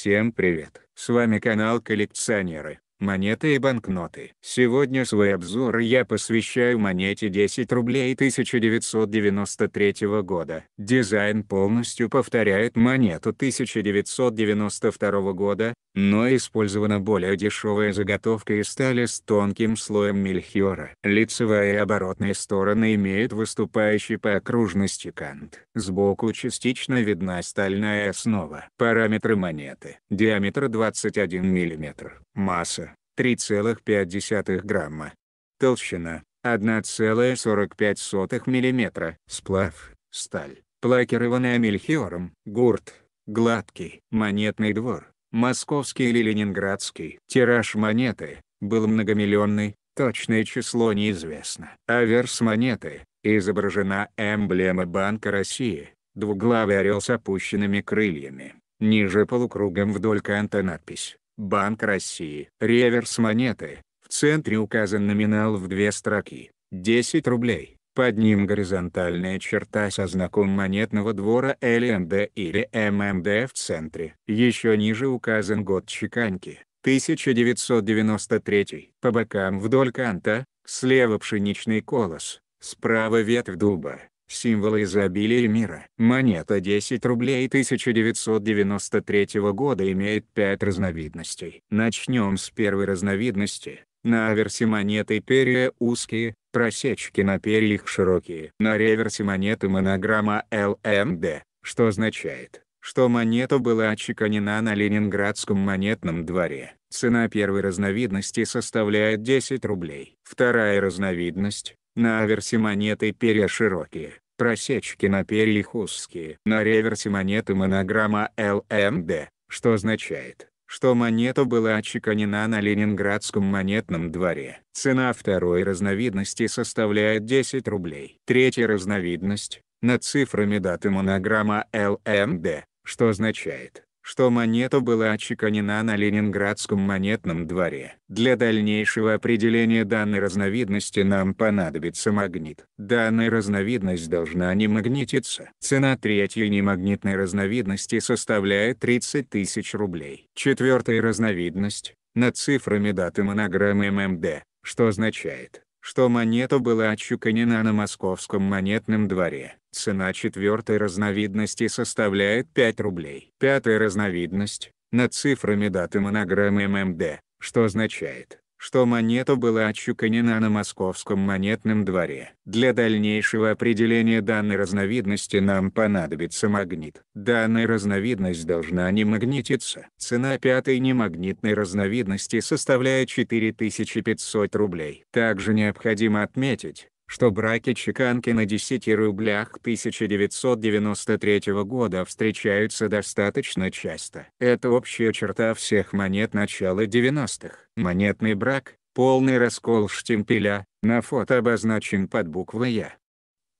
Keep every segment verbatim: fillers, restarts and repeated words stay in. Всем привет! С вами канал Коллекционеры, монеты и банкноты. Сегодня свой обзор я посвящаю монете десять рублей тысяча девятьсот девяносто третьего года. Дизайн полностью повторяет монету тысяча девятьсот девяносто второго года, но использована более дешевая заготовка из стали с тонким слоем мельхиора. Лицевая и оборотная стороны имеют выступающий по окружности кант. Сбоку частично видна стальная основа. Параметры монеты. Диаметр двадцать один миллиметр. Масса три целых пять десятых грамма. Толщина одна целая сорок пять сотых миллиметра. Сплав сталь, плакированная мельхиором. Гурт гладкий. Монетный двор. Московский или ленинградский. Тираж монеты был многомиллионный, точное число неизвестно. Аверс монеты. Изображена эмблема Банка России, двуглавый орел с опущенными крыльями. Ниже полукругом вдоль канта надпись «Банк России». Реверс монеты. В центре указан номинал в две строки – десять рублей. Под ним горизонтальная черта со знаком монетного двора Л М Д или М М Д в центре. Еще ниже указан год чеканки – тысяча девятьсот девяносто третий. По бокам вдоль канта, слева пшеничный колос, справа ветвь дуба, символы изобилия и мира. Монета десять рублей тысяча девятьсот девяносто третьего года имеет пять разновидностей. Начнем с первой разновидности. На аверсе монеты перья узкие, просечки на перьях широкие. На реверсе монеты монограмма Л М Д, что означает, что монета была очеканена на Ленинградском монетном дворе. Цена первой разновидности составляет десять рублей. Вторая разновидность. На аверсе монеты перья широкие, просечки на перьях узкие. На реверсе монеты монограмма Л М Д, что означает, что монета была очеканена на Ленинградском монетном дворе. Цена второй разновидности составляет десять рублей. Третья разновидность. Над цифрами даты монограмма Л М Д, что означает, что монета была очеканена на Ленинградском монетном дворе. Для дальнейшего определения данной разновидности нам понадобится магнит. Данная разновидность должна не магнититься. Цена третьей немагнитной разновидности составляет тридцать тысяч рублей. Четвертая разновидность. Над цифрами даты монограммы М М Д, что означает, что монета была очеканена на Московском монетном дворе. Цена четвертой разновидности составляет пять рублей. Пятая разновидность. Над цифрами даты монограммы М М Д, что означает, что монета была очеканена на Московском монетном дворе. Для дальнейшего определения данной разновидности нам понадобится магнит. Данная разновидность должна не магнититься. Цена пятой немагнитной разновидности составляет четыре тысячи пятьсот рублей. Также необходимо отметить, что браки чеканки на десяти рублях тысяча девятьсот девяносто третьего года встречаются достаточно часто. Это общая черта всех монет начала девяностых. Монетный брак – полный раскол штемпеля, на фото обозначен под буквой Я.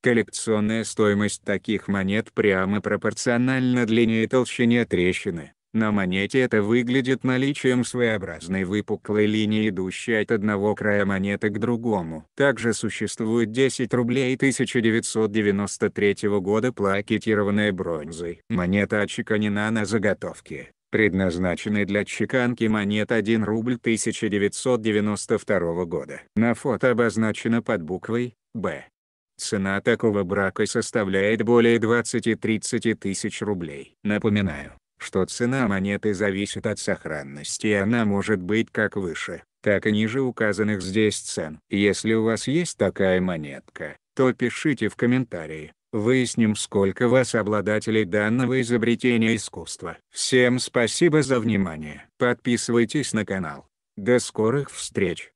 Коллекционная стоимость таких монет прямо пропорциональна длине и толщине трещины. На монете это выглядит наличием своеобразной выпуклой линии, идущей от одного края монеты к другому. Также существует десять рублей тысяча девятьсот девяносто третьего года плакетированная бронзой. Монета очеканена на заготовке, предназначенной для чеканки монет один рубль тысяча девятьсот девяносто второго года. На фото обозначено под буквой Б. Цена такого брака составляет более двадцати-тридцати тысяч рублей. Напоминаю, что цена монеты зависит от сохранности, и она может быть как выше, так и ниже указанных здесь цен. Если у вас есть такая монетка, то пишите в комментарии, выясним, сколько вас обладателей данного изобретения искусства. Всем спасибо за внимание. Подписывайтесь на канал. До скорых встреч.